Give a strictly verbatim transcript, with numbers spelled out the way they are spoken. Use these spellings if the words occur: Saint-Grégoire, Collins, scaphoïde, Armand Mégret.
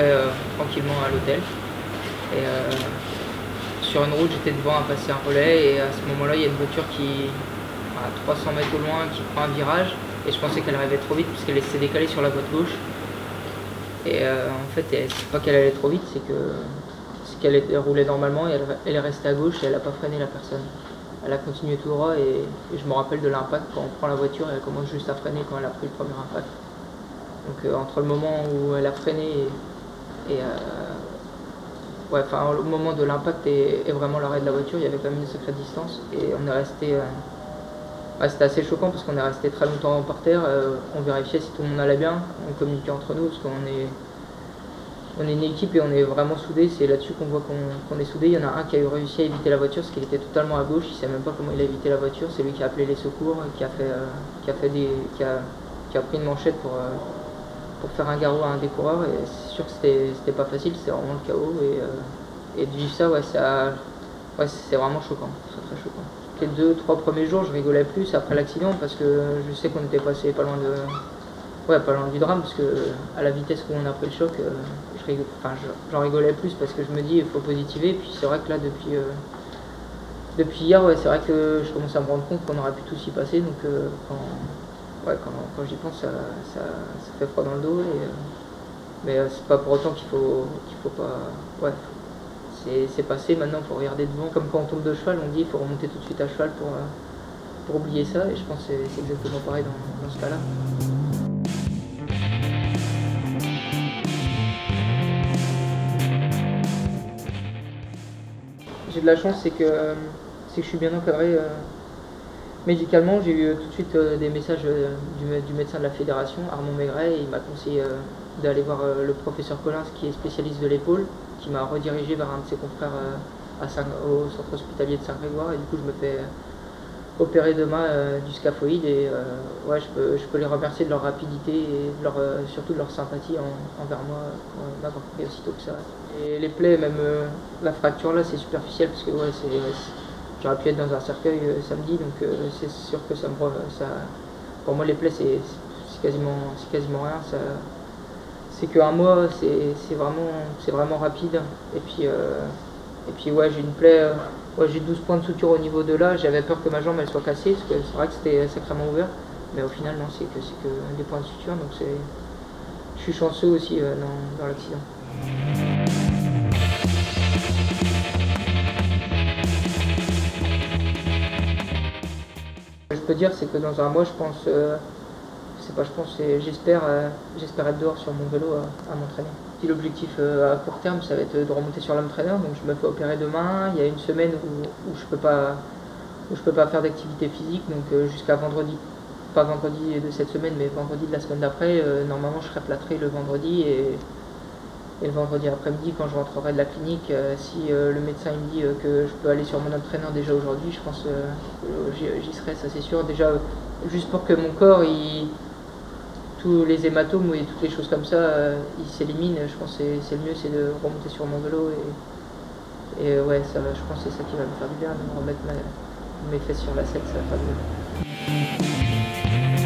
Euh, tranquillement à l'hôtel et euh, sur une route j'étais devant à passer un relais et à ce moment là il y a une voiture qui à trois cents mètres au loin qui prend un virage et je pensais qu'elle arrivait trop vite puisqu'elle s'est décalée sur la voie de gauche et euh, en fait c'est pas qu'elle allait trop vite, c'est que c'est qu'elle roulait normalement et elle, elle est restée à gauche et elle n'a pas freiné la personne, elle a continué tout droit et, et je me rappelle de l'impact quand on prend la voiture et elle commence juste à freiner quand elle a pris le premier impact. Donc euh, entre le moment où elle a freiné et Et euh, ouais, enfin, au moment de l'impact et, et vraiment l'arrêt de la voiture, il y avait quand même une sacrée distance et on est resté. Euh, ouais, c'était assez choquant parce qu'on est resté très longtemps par terre. Euh, on vérifiait si tout le monde allait bien, on communiquait entre nous parce qu'on est, on est une équipe et on est vraiment soudés. C'est là-dessus qu'on voit qu'on qu'on est soudés. Il y en a un qui a eu réussi à éviter la voiture parce qu'il était totalement à gauche. Il ne savait même pas comment il a évité la voiture. C'est lui qui a appelé les secours, qui a fait, euh, qui a fait des, qui a, qui a pris une manchette pour. Euh, pour faire un garrot à un des coureurs, et c'est sûr que c'était pas facile, c'était vraiment le chaos, et, euh, et de vivre ça, ouais, ça, ouais, c'est vraiment choquant, c'est très choquant. Les deux, trois premiers jours, je rigolais plus après l'accident, parce que je sais qu'on était passé pas loin de, ouais, pas loin du drame, parce que à la vitesse où on a pris le choc, euh, j'en je rigol... enfin, je, rigolais plus, parce que je me dis, il faut positiver, et puis c'est vrai que là, depuis, euh, depuis hier, ouais, c'est vrai que je commence à me rendre compte qu'on aurait pu tous y passer, donc euh, quand... Ouais, quand, quand j'y pense, ça, ça, ça fait froid dans le dos. Et, euh, mais euh, c'est pas pour autant qu'il faut, qu'il faut pas... Ouais, c'est passé, maintenant il faut regarder devant. Comme quand on tombe de cheval, on dit qu'il faut remonter tout de suite à cheval pour, euh, pour oublier ça. Et je pense que c'est exactement pareil dans, dans ce cas-là. J'ai de la chance, c'est que, euh, c'est que je suis bien encadré. Euh, Médicalement, j'ai eu tout de suite euh, des messages euh, du, du médecin de la fédération, Armand Mégret, et il m'a conseillé euh, d'aller voir euh, le professeur Collins, qui est spécialiste de l'épaule, qui m'a redirigé vers un de ses confrères euh, à Saint au centre hospitalier de Saint-Grégoire, et du coup je me fais opérer demain euh, du scaphoïde, et euh, ouais, je, peux, je peux les remercier de leur rapidité et de leur, euh, surtout de leur sympathie en, envers moi, euh, m'avoir pris aussitôt que ça. Et les plaies, même euh, la fracture là, c'est superficiel, parce que ouais, c'est... Ouais, j'aurais pu être dans un cercueil euh, samedi, donc euh, c'est sûr que ça me ça, pour moi les plaies c'est quasiment, quasiment rien. C'est qu'un mois, c'est vraiment, vraiment rapide. Et puis, euh, et puis ouais, j'ai une plaie, euh, ouais, j'ai douze points de suture au niveau de là. J'avais peur que ma jambe elle soit cassée, parce que c'est vrai que c'était sacrément ouvert. Mais au final non, c'est que, que des points de suture, donc je suis chanceux aussi euh, dans, dans l'accident. Dire c'est que dans un mois je pense euh, c'est pas je pense j'espère euh, j'espère être dehors sur mon vélo à, à m'entraîner. L'objectif euh, à court terme ça va être de remonter sur l'homme traîneur, donc je me fais opérer demain, il y a une semaine où, où je peux pas où je peux pas faire d'activité physique, donc euh, jusqu'à vendredi, pas vendredi de cette semaine mais vendredi de la semaine d'après. Euh, normalement je serai plâtré le vendredi et, et le vendredi après-midi quand je rentrerai de la clinique, euh, si euh, le médecin il me dit euh, que je peux aller sur mon entraîneur déjà aujourd'hui, je pense euh, que j'y serai, ça c'est sûr. Déjà, euh, juste pour que mon corps, il... tous les hématomes et toutes les choses comme ça, euh, ils s'éliminent, je pense que c'est le mieux, c'est de remonter sur mon vélo. Et, et ouais, ça, je pense que c'est ça qui va me faire du bien, de me remettre ma... mes fesses sur la selle, ça va faire du bien.